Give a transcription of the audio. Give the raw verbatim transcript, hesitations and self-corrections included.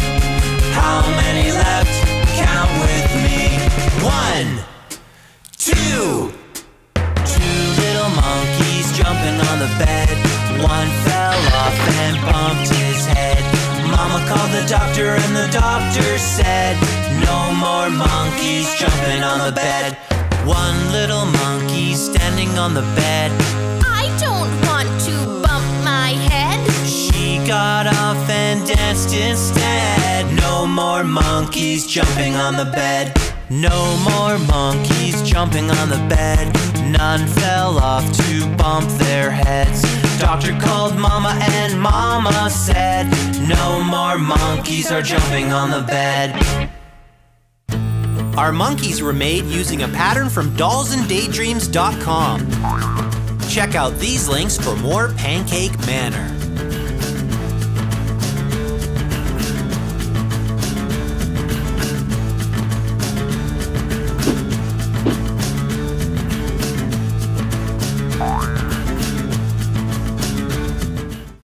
How many left? Count with me. One, two. Two little monkeys jumping on the bed. One fell off and bumped his head. Mama called the doctor and the doctor said, no more monkeys jumping on the bed. One little monkey standing on the bed. I don't want to bump my head. She got off and danced instead. No more monkeys jumping on the bed. No more monkeys jumping on the bed. None fell off to bump their heads. Doctor called Mama and Mama said, no more monkeys are jumping on the bed. Our monkeys were made using a pattern from dolls and daydreams dot com. Check out these links for more Pancake Manor.